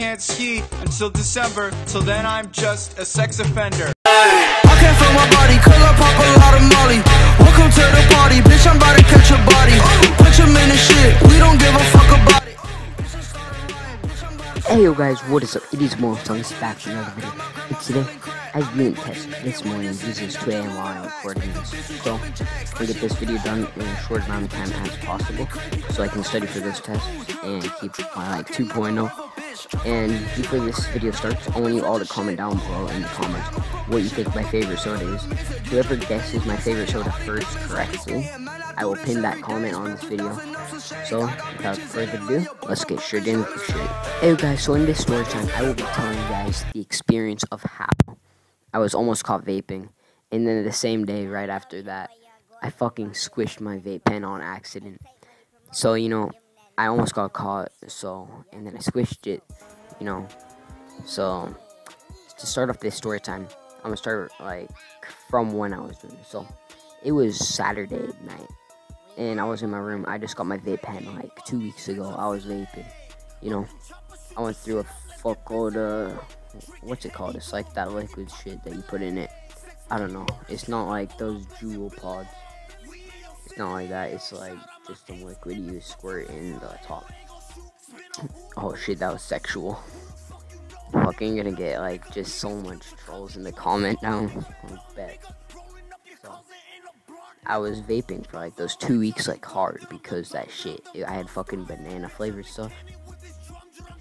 can't ski until December. Till then I'm just a sex offender. I can't feel my body, could I pop a lot of molly? Welcome to the party, bitch, I'm about to catch your body. Put your man in shit, we don't give a fuck about it. Hey yo guys, what is up? It is Mr. Lungsie back for another video. But today, I've been testing this morning. This is 2 a.m. while I'm recording this. So, I'll get this video done in a short amount of time as possible, so I can study for this test and keep my like 2.0. And before this video starts, I want you all to comment down below in the comments what you think my favorite soda is. Whoever guesses my favorite soda first correctly, I will pin that comment on this video. So, without further ado, let's get straight into the shit. Hey guys, so in this story time, I will be telling you guys the experience of how I was almost caught vaping, and then the same day, right after that, I fucking squished my vape pen on accident. So, you know, I almost got caught, and then I squished it, you know. So, to start off this story time, I'm gonna start, like, from when I was doing this. So, it was Saturday night, and I was in my room. I just got my vape pen, like, 2 weeks ago. I was vaping, you know. I went through a fuckload of... what's it called? It's like that liquid shit that you put in it. I don't know. It's not like those Juul pods. It's not like that. It's like just the liquid you squirt in the top. Oh shit, that was sexual. Fucking gonna get like just so much trolls in the comment down. I bet. So, I was vaping for like those 2 weeks like hard because that shit. I had fucking banana flavored stuff.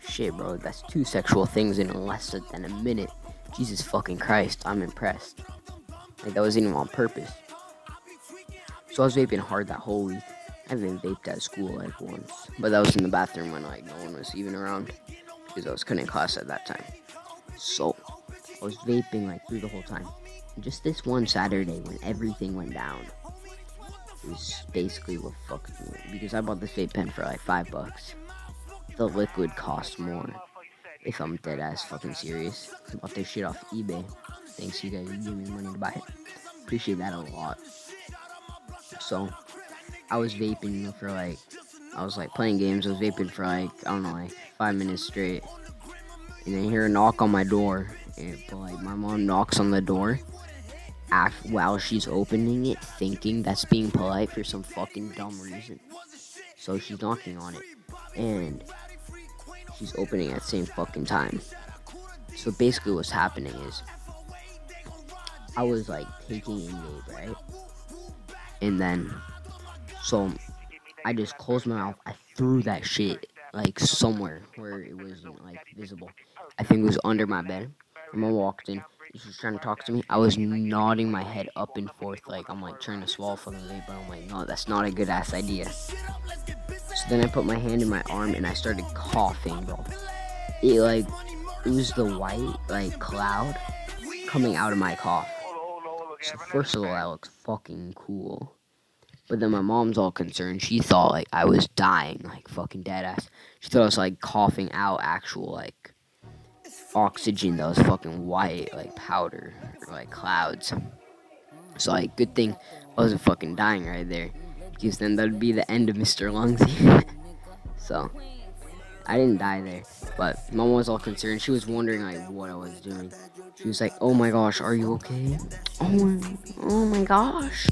Shit, bro, that's 2 sexual things in less than a minute. Jesus fucking Christ, I'm impressed. Like, that wasn't even on purpose. So I was vaping hard that whole week. I haven't vaped at school, like, once. But that was in the bathroom when, like, no one was even around. Because I was cutting class at that time. So, I was vaping, like, through the whole time. And just this one Saturday when everything went down. It was basically what fucked me. Because I bought this vape pen for, like, $5. The liquid costs more, if I'm dead ass fucking serious. I bought this shit off eBay. Thanks you guys for giving me money to buy it. Appreciate that a lot. So, I was vaping for like, I was like playing games. I was vaping for like, I don't know, like 5 minutes straight. And then I hear a knock on my door. And like my mom knocks on the door while she's opening it, thinking that's being polite for some fucking dumb reason. So she's knocking on it. And she's opening at the same fucking time. So basically what's happening is I was like taking in vape, right? And then so I just closed my mouth. I threw that shit like somewhere where it wasn't like visible. I think it was under my bed. And I walked in. She was trying to talk to me. I was nodding my head up and forth like I'm like trying to swallow fucking vape, but I'm like, no, that's not a good ass idea. So then I put my hand in my arm and I started coughing, bro. It like, it was the white, like, cloud coming out of my cough. So first of all, that looks fucking cool. But then my mom's all concerned. She thought, like, I was dying, like, fucking dead ass. She thought I was, like, coughing out actual, like, oxygen that was fucking white, like, powder, or, like, clouds. So, like, good thing I wasn't fucking dying right there. Because then that would be the end of Mr. Lungsie. So, I didn't die there. But Mom was all concerned. She was wondering, like, what I was doing. She was like, oh my gosh, are you okay? Oh my gosh.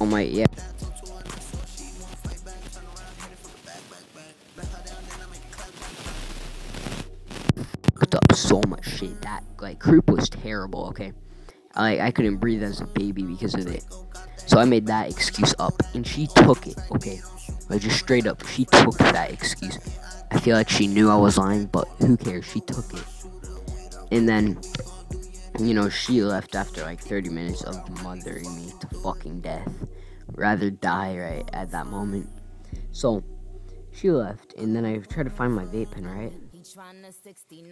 Oh my, yeah. Up so much shit that like croup was terrible. Okay, like I couldn't breathe as a baby because of it, so I made that excuse up and she took it. Okay, like just straight up, she took that excuse. I feel like she knew I was lying, but who cares, she took it. And then, you know, she left after like 30 minutes of mothering me to fucking death. Rather die right at that moment. So she left, and then I tried to find my vape pen, right?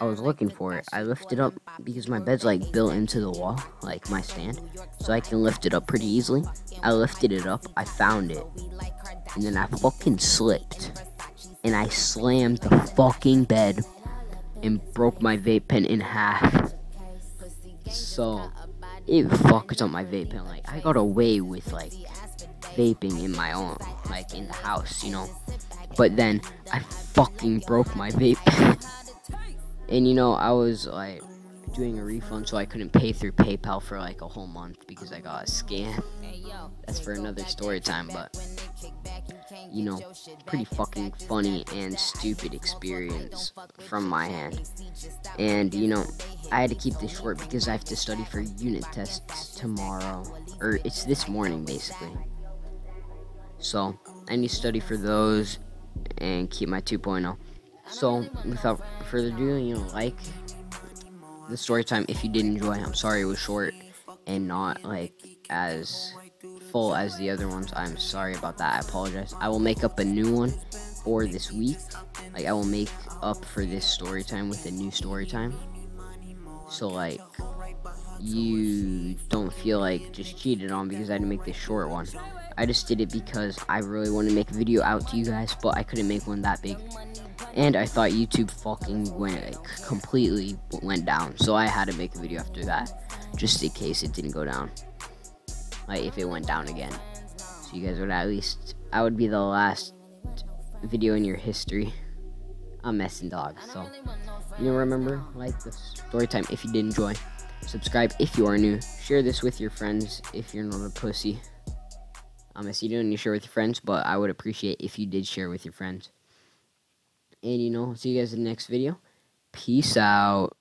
I was looking for it. I lifted up because my bed's like built into the wall, like my stand, so I can lift it up pretty easily. I lifted it up, I found it, and then I fucking slipped and I slammed the fucking bed and broke my vape pen in half. So it fucked up my vape pen. Like I got away with like vaping in my own, like in the house, you know. But then I fucking broke my vape. And you know, I was like doing a refund, so I couldn't pay through PayPal for like a whole month because I got a scam. That's for another story time, but you know, pretty fucking funny and stupid experience from my end. And you know, I had to keep this short because I have to study for unit tests tomorrow, or it's this morning basically. So I need to study for those and keep my 2.0. So without further ado, you know, like the story time if you did enjoy. I'm sorry it was short and not like as full as the other ones. I'm sorry about that. I apologize. I will make up a new one for this week. Like, I will make up for this story time with a new story time. So like, you don't feel like just cheated on because I had to make this short one. I just did it because I really want to make a video out to you guys, but I couldn't make one that big. And I thought YouTube fucking went, like, completely went down. So I had to make a video after that, just in case it didn't go down. Like, if it went down again. So you guys would at least, I would be the last video in your history. I'm messing dog, so. You know, remember, like the story time if you did enjoy. Subscribe if you are new. Share this with your friends if you're not a pussy. I see you don't need to share with your friends, but I would appreciate if you did share with your friends. And you know, see you guys in the next video. Peace out.